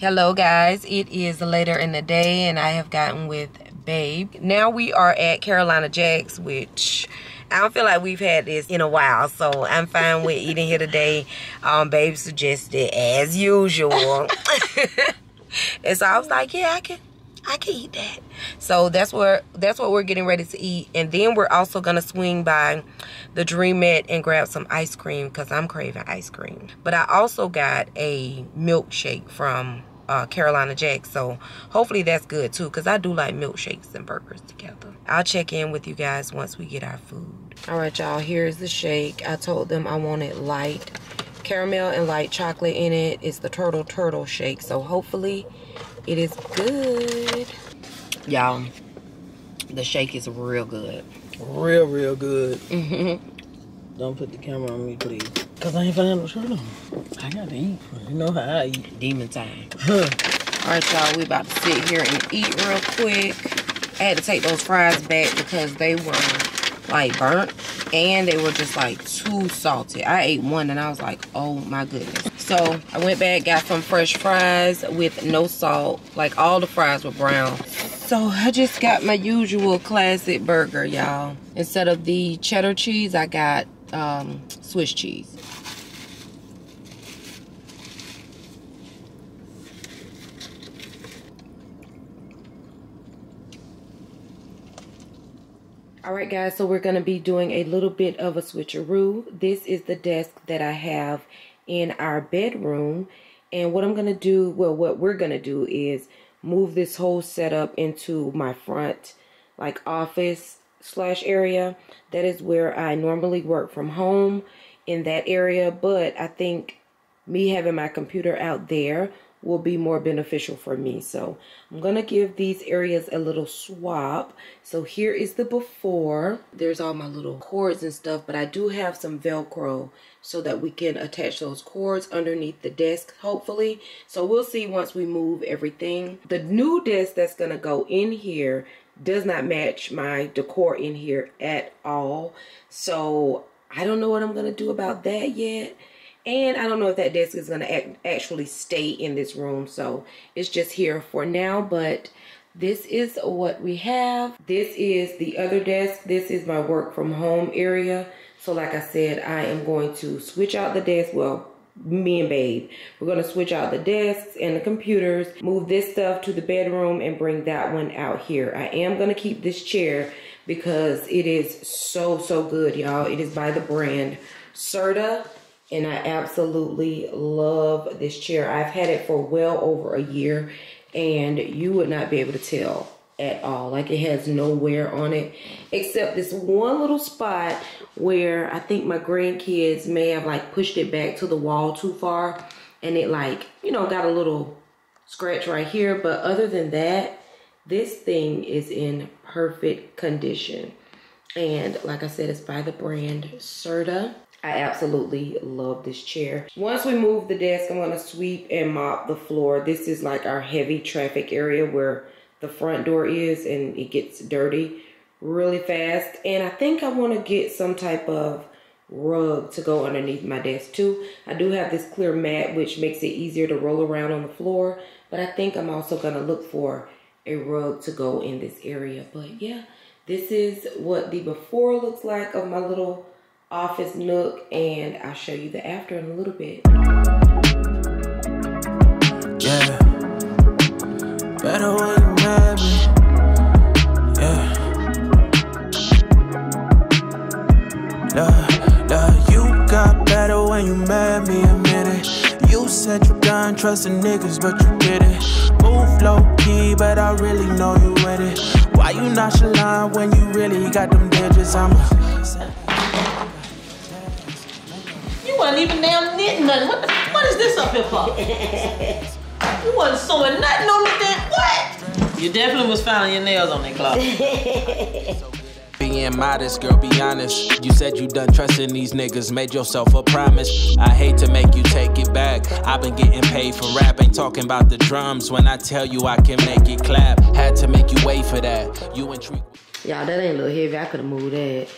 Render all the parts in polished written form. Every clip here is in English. Hello guys, it is later in the day and I have gotten with Babe. Now we are at Carolina Jax, which I don't feel like we've had this in a while, so I'm fine with eating here today. Babe suggested as usual. And so I was like, yeah, I can eat that. So that's what we're getting ready to eat. And then we're also gonna swing by the Dreamette and grab some ice cream because I'm craving ice cream. But I also got a milkshake from Carolina Jax, so hopefully that's good too, because I do like milkshakes and burgers together. I'll check in with you guys once we get our food. All right, y'all, here's the shake. I told them I wanted light caramel and light chocolate in it. It's the turtle shake, so hopefully it is good. Y'all, the shake is real good. Real good. Mm-hmm. Don't put the camera on me, please. Cause I ain't finna have no shirt on. I gotta eat. You know how I eat. Demon time. Huh. All right, y'all. We about to sit here and eat real quick. I had to take those fries back because they were like burnt and they were just like too salty. I ate one and I was like, oh my goodness. So I went back, got some fresh fries with no salt. Like all the fries were brown. So I just got my usual classic burger, y'all. Instead of the cheddar cheese, I got Swiss cheese. All right, guys, so we're going to be doing a little bit of a switcheroo. This is the desk that I have in our bedroom. And what I'm going to do, well, what we're going to do is move this whole setup into my front, like, office/slash area. That is where I normally work from home, in that area. But I think me having my computer out there will be more beneficial for me. So I'm gonna give these areas a little swap. So here is the before. There's all my little cords and stuff, but I do have some Velcro so that we can attach those cords underneath the desk, hopefully. So we'll see once we move everything. The new desk that's gonna go in here does not match my decor in here at all. So I don't know what I'm gonna do about that yet. And I don't know if that desk is going to actually stay in this room. So it's just here for now. But this is what we have. This is the other desk. This is my work from home area. So like I said, I am going to switch out the desk. Well, me and Babe, we're going to switch out the desks and the computers, move this stuff to the bedroom and bring that one out here. I am going to keep this chair because it is so good, y'all. It is by the brand Serta. And I absolutely love this chair. I've had it for well over a year and you would not be able to tell at all. Like, it has no wear on it except this one little spot where I think my grandkids may have like pushed it back to the wall too far and it, like, you know, got a little scratch right here. But other than that, this thing is in perfect condition. And like I said, it's by the brand Serta. I absolutely love this chair. Once we move the desk, I'm gonna sweep and mop the floor. This is like our heavy traffic area where the front door is, and it gets dirty really fast. And I think I wanna get some type of rug to go underneath my desk too. I do have this clear mat, which makes it easier to roll around on the floor, but I think I'm also gonna look for a rug to go in this area. But yeah, this is what the before looks like of my little office nook, and I'll show you the after in a little bit. Yeah. Better one, baby. Yeah. You got better when you mad me, admit it. You said you done trusting niggas, but you didn't. Move low key, but I really know you with it. Why you nonchalant when you really got them digits? I'm a even now knitting nothing. What is this up here for? You wasn't sewing nothing on the thing. What? You definitely was finding your nails on that clock. Being modest, girl, be honest. You said you done trusting these niggas, made yourself a promise. I hate to make you take it back. I've been getting paid for rap, ain't talking about the drums. When I tell you I can make it clap, had to make you wait for that. You and Treat. Y'all, that ain't a little heavy. I could have moved that.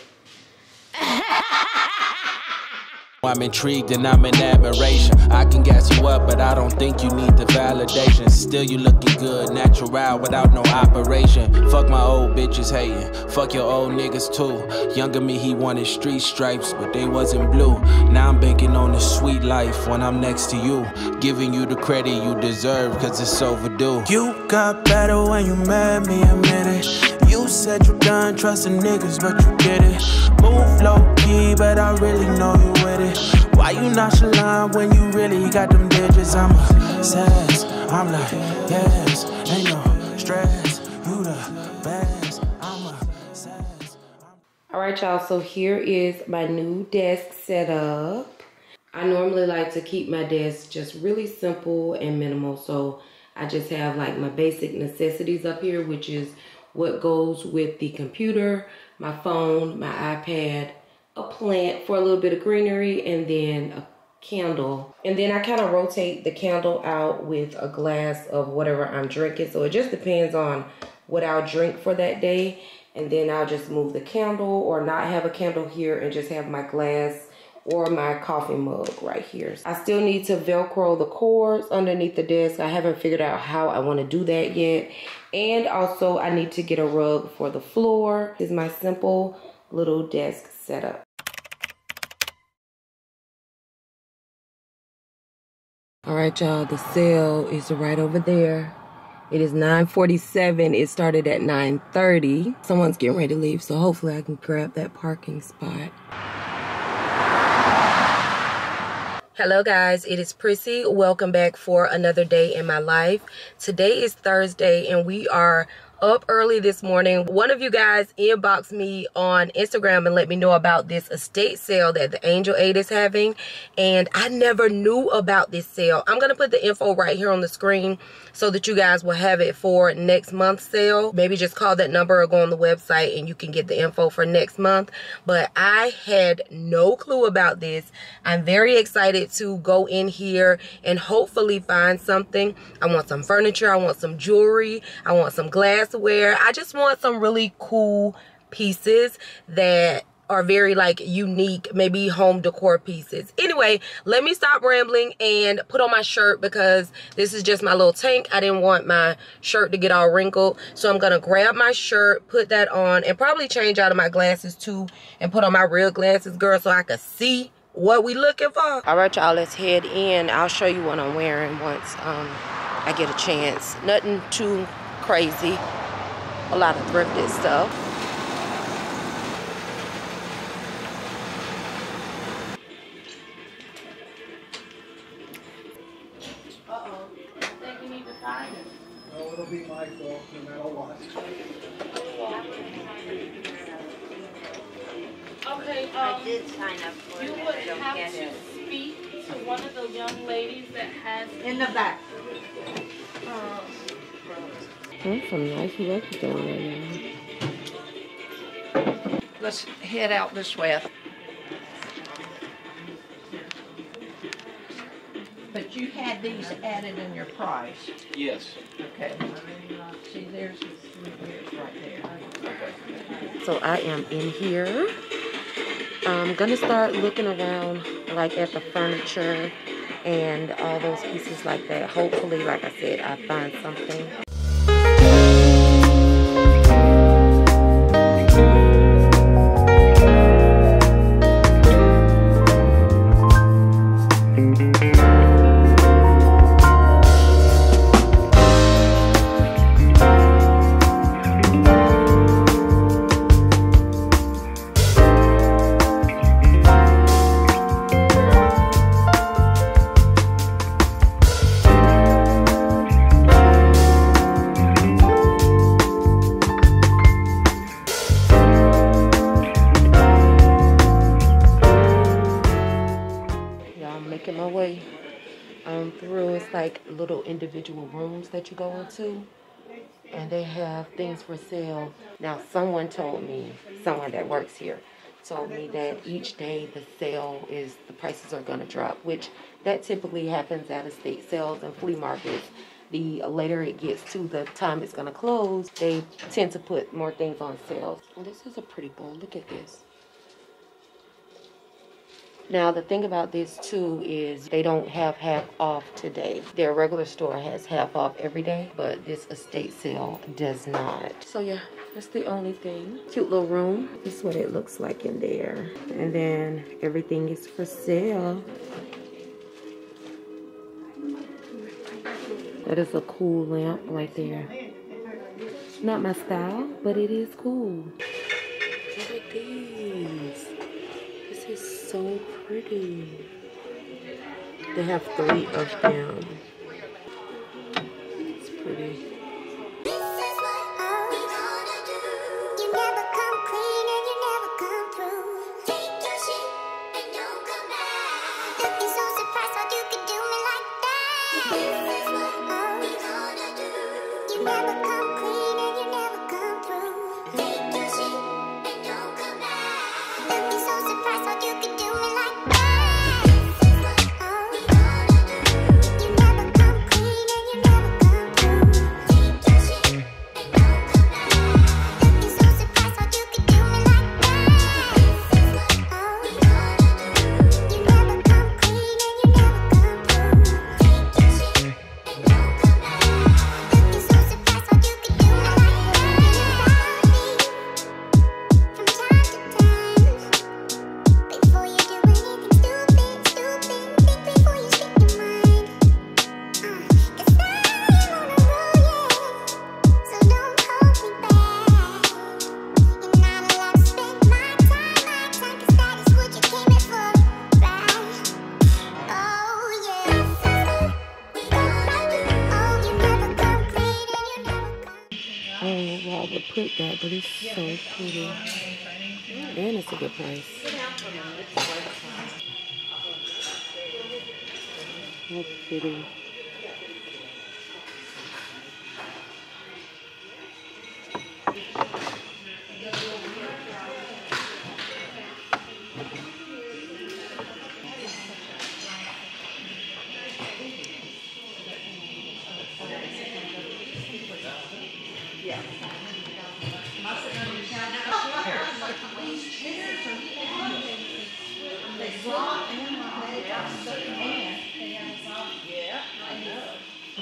I'm intrigued and I'm in admiration. I can gas you up, but I don't think you need the validation. Still you looking good, natural, without no operation. Fuck my old bitches hating, fuck your old niggas too. Younger me, he wanted street stripes, but they wasn't blue. Now I'm banking on the sweet life when I'm next to you, giving you the credit you deserve, cause it's overdue. You got better when you met me, admit it. You said you done trusting niggas, but you didn't. Move low-key, but I really know you with it. Why you nonchalant when you really got them digits? I'm a sass, I'm like, yes, ain't no stress, you the best, I'm a sass. Alright y'all, so here is my new desk setup. I normally like to keep my desk just really simple and minimal, so I just have like my basic necessities up here, which is what goes with the computer, my phone, my iPad, a plant for a little bit of greenery, and then a candle. And then I kind of rotate the candle out with a glass of whatever I'm drinking. So it just depends on what I'll drink for that day. And then I'll just move the candle or not have a candle here and just have my glass or my coffee mug right here. I still need to Velcro the cords underneath the desk. I haven't figured out how I want to do that yet. And also I need to get a rug for the floor. This is my simple little desk setup. All right, y'all, the sale is right over there. It is 9:47, it started at 9:30. Someone's getting ready to leave, so hopefully I can grab that parking spot. Hello guys, it is Prissy. Welcome back for another day in my life. Today is Thursday and we are up early this morning. One of you guys inboxed me on Instagram and let me know about this estate sale that the AngleAID is having, and I never knew about this sale. I'm gonna put the info right here on the screen so that you guys will have it for next month's sale. Maybe just call that number or go on the website and you can get the info for next month. But I had no clue about this. I'm very excited to go in here and hopefully find something. I want some furniture, I want some jewelry, I want some glassware. I just want some really cool pieces that are very like unique, maybe home decor pieces. Anyway, let me stop rambling and put on my shirt because this is just my little tank. I didn't want my shirt to get all wrinkled, so I'm gonna grab my shirt, put that on, and probably change out of my glasses too and put on my real glasses, girl, so I can see what we looking for. All right, y'all, let's head in. I'll show you what I'm wearing once I get a chance. Nothing too crazy, a lot of thrifted stuff. Uh-oh, I think you need to find it. No, it'll be my fault no matter what. Okay, I did sign up for it. You would have to speak to one of the young ladies that has in the back. There's some nice work going right now. Let's head out this way. But you had these added in your price. Yes. Okay. See, there's right there. So I am in here. I'm gonna start looking around like at the furniture and all those pieces like that. Hopefully, like I said, I find something. Individual rooms that you go into, and they have things for sale. Now someone told me, someone that works here told me that each day the sale is, the prices are going to drop, which that typically happens at estate sales and flea markets. The later it gets to the time it's going to close, they tend to put more things on sale. Well, this is a pretty bowl. Look at this. Now, the thing about this, too, is they don't have half off today. Their regular store has half off every day, but this estate sale does not. So, yeah, that's the only thing. Cute little room. This is what it looks like in there. And then everything is for sale. That is a cool lamp right there. Not my style, but it is cool. Look at these. This is so pretty. They have 3 of them. It's pretty.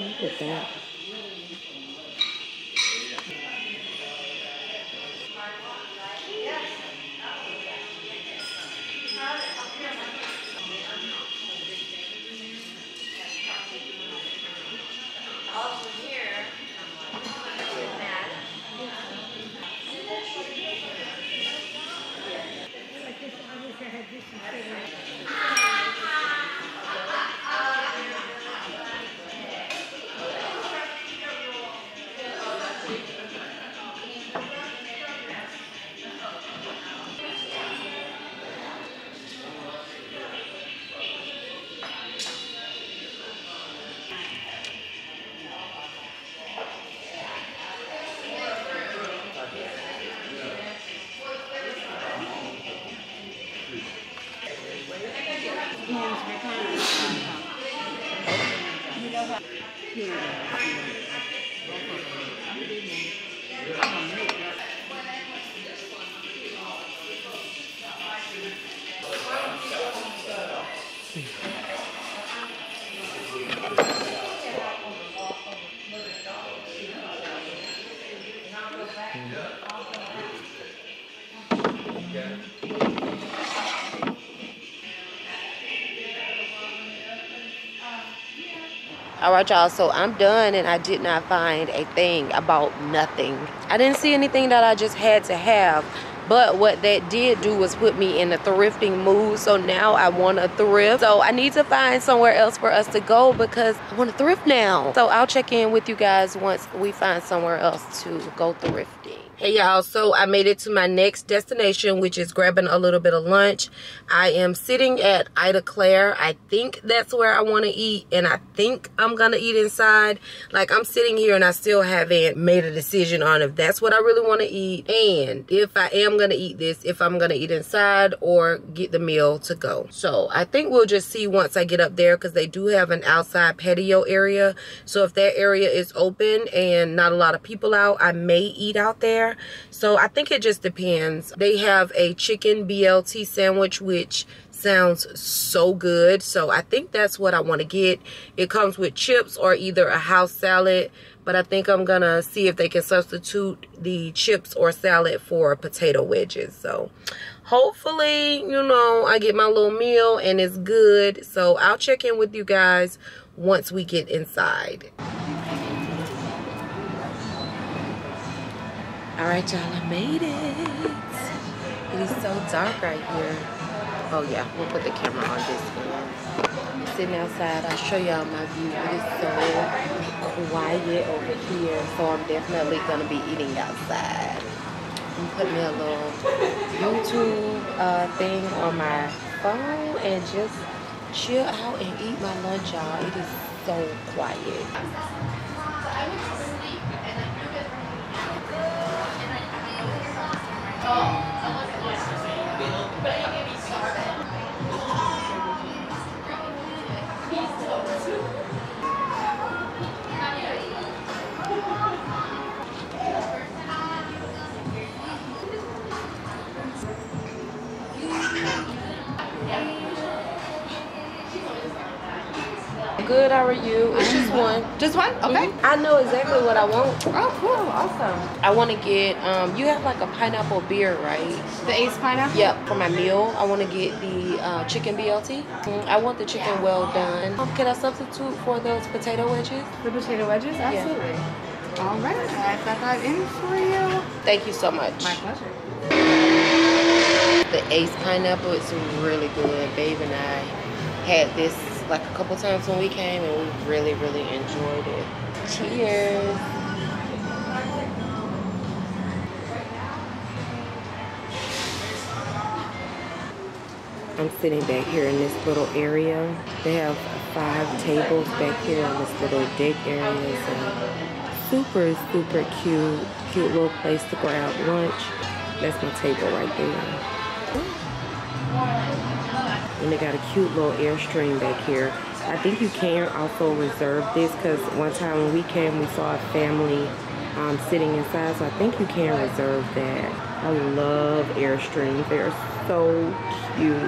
Look at that. All right, y'all, so I'm done and I did not find a thing about nothing. I didn't see anything that I just had to have, but what that did do was put me in a thrifting mood, so now I want to thrift. So I need to find somewhere else for us to go because I want to thrift now. So I'll check in with you guys once we find somewhere else to go thrifting. Hey y'all, so I made it to my next destination, which is grabbing a little bit of lunch. I am sitting at Ida Claire. I think that's where I want to eat, and I think I'm going to eat inside. Like, I'm sitting here and I still haven't made a decision on if that's what I really want to eat and if I am going to eat this, if I'm going to eat inside or get the meal to go. So I think we'll just see once I get up there because they do have an outside patio area. So if that area is open and not a lot of people out, I may eat out there. So I think it just depends. They have a chicken BLT sandwich, which sounds so good. So I think that's what I want to get. It comes with chips or either a house salad, but I think I'm going to see if they can substitute the chips or salad for potato wedges. So hopefully, you know, I get my little meal and it's good. So I'll check in with you guys once we get inside. All right, y'all, I made it. It is so dark right here. Oh yeah, we'll put the camera on this one. Sitting outside, I'll show y'all my view. It is so quiet over here, so I'm definitely gonna be eating outside. I'm putting a little YouTube thing on my phone and just chill out and eat my lunch, y'all. It is so quiet. Good, how are you? It's just one. Just one? Okay. Mm-hmm. I know exactly what I want. Oh, cool. Awesome. I want to get, you have like a pineapple beer, right? The Ace pineapple? Yep. For my meal, I want to get the chicken BLT. I want the chicken well done. Can I substitute for those potato wedges? The potato wedges? Absolutely. Yeah. All right. I got that in for you. Thank you so much. My pleasure. The Ace pineapple is really good. Babe and I had this like a couple times when we came and we really enjoyed it. Cheers. I'm sitting back here in this little area. They have 5 tables back here in this little deck area. So super cute little place to grab lunch. That's my table right there. And they got a cute little Airstream back here. I think you can also reserve this because one time when we came, we saw a family sitting inside. So I think you can reserve that. I love Airstream. They're so cute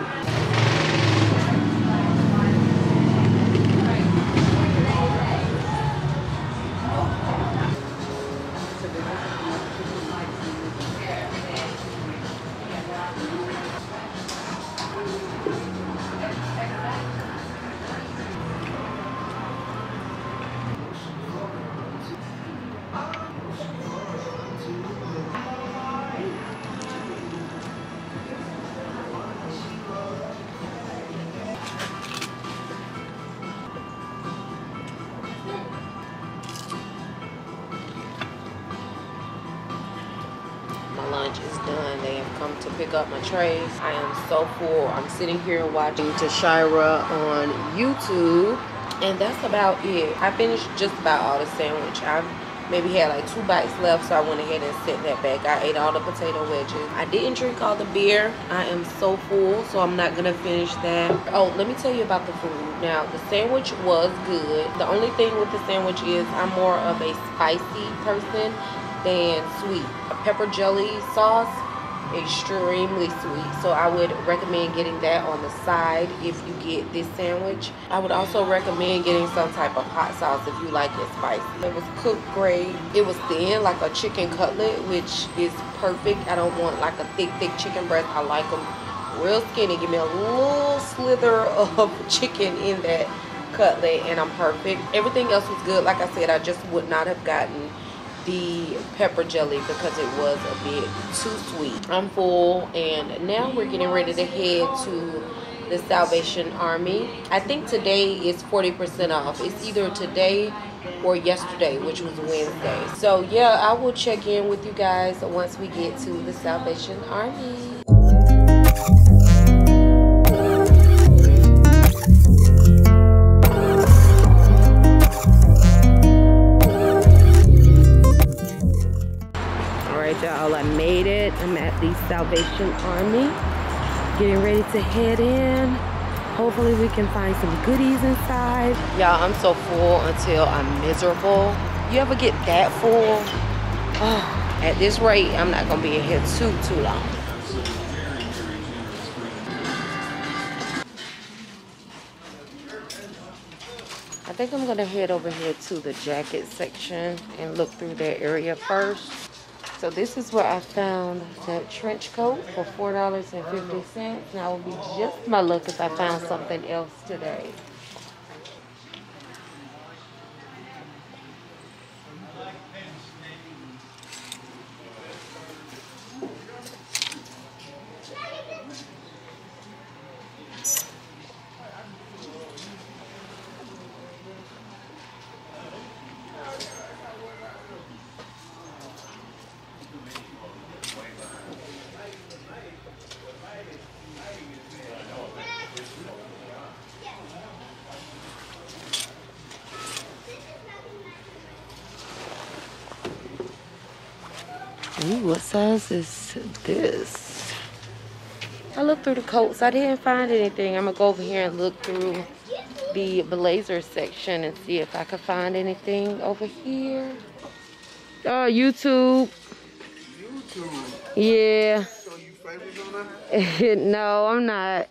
to pick up my trays. I am so full. I'm sitting here watching Tashira on YouTube, and that's about it. I finished just about all the sandwich. I maybe had like 2 bites left, so I went ahead and set that back. I ate all the potato wedges. I didn't drink all the beer. I am so full, so I'm not gonna finish that. Oh, let me tell you about the food. Now, the sandwich was good. The only thing with the sandwich is I'm more of a spicy person than sweet. A pepper jelly sauce, extremely sweet, so I would recommend getting that on the side if you get this sandwich. I would also recommend getting some type of hot sauce if you like it spicy. It was cooked great. It was thin, like a chicken cutlet, which is perfect. I don't want like a thick chicken breast. I like them real skinny. Give me a little slither of chicken in that cutlet and I'm perfect. Everything else was good. Like I said, I just would not have gotten the pepper jelly because it was a bit too sweet. I'm full, and now we're getting ready to head to the Salvation Army. I think today is 40% off. It's either today or yesterday, which was Wednesday. So yeah, I will check in with you guys once we get to the Salvation Army. I made it. I'm at the Salvation Army, getting ready to head in. Hopefully we can find some goodies inside. Y'all, I'm so full until I'm miserable. You ever get that full? Oh, at this rate, I'm not gonna be in here too long. think I'm gonna head over here to the jacket section and look through that area first. So this is where I found that trench coat for $4.50. And I would be just my luck if I found something else today. Ooh, what size is this? I looked through the coats. I didn't find anything. I'm gonna go over here and look through the blazer section and see if I could find anything over here. Oh, YouTube. YouTube? Yeah. So you favorites on that? No, I'm not.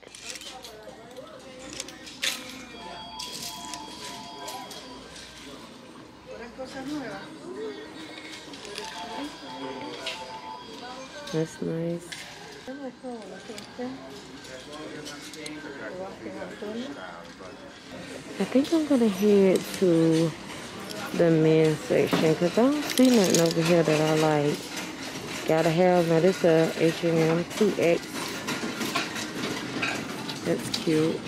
That's nice. I think I'm gonna head to the men's section because I don't see nothing over here that I like. Gotta have. Now this a H&M TX. That's cute,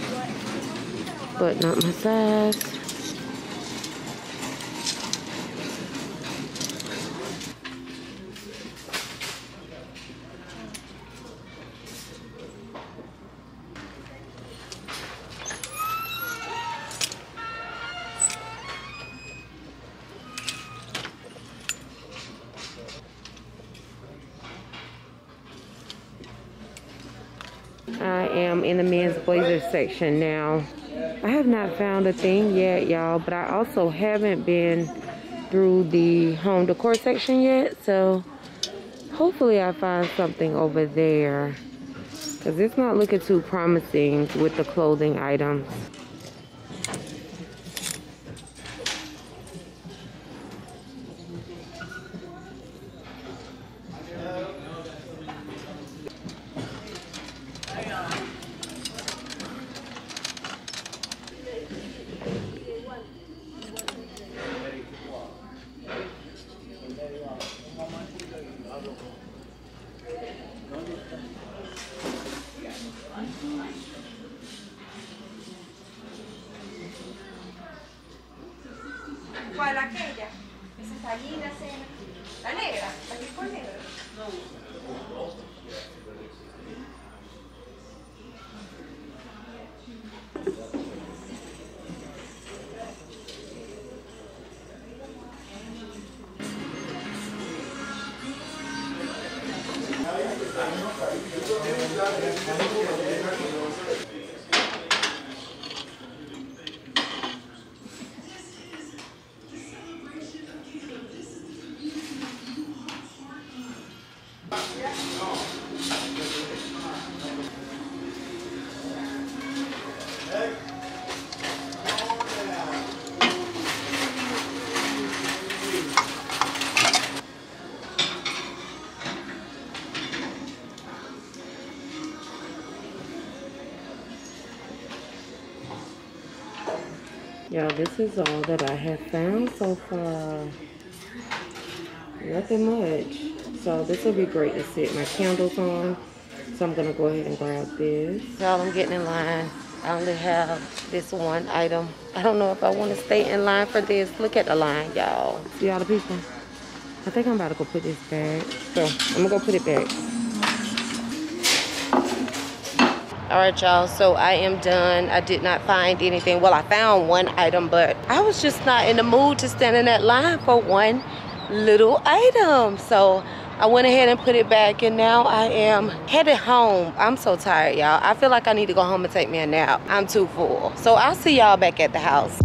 but not my size. I am in the men's blazer section now. I have not found a thing yet, y'all, but I also haven't been through the home decor section yet, so hopefully I find something over there because it's not looking too promising with the clothing items. ¿Cuál aquella? Esa está allí, la cena. La negra, la que fue negra. Y'all, this is all that I have found so far. Nothing much. So this will be great to set my candles on. So I'm gonna go ahead and grab this. Y'all, I'm getting in line. I only have this one item. I don't know if I want to stay in line for this. Look at the line, y'all. See all the people? I think I'm about to go put this back. So I'm gonna go put it back. All right, y'all, so I am done. I did not find anything. Well, I found one item, but I was just not in the mood to stand in that line for one little item. So I went ahead and put it back, and now I am headed home. I'm so tired, y'all. I feel like I need to go home and take me a nap. I'm too full. So I'll see y'all back at the house.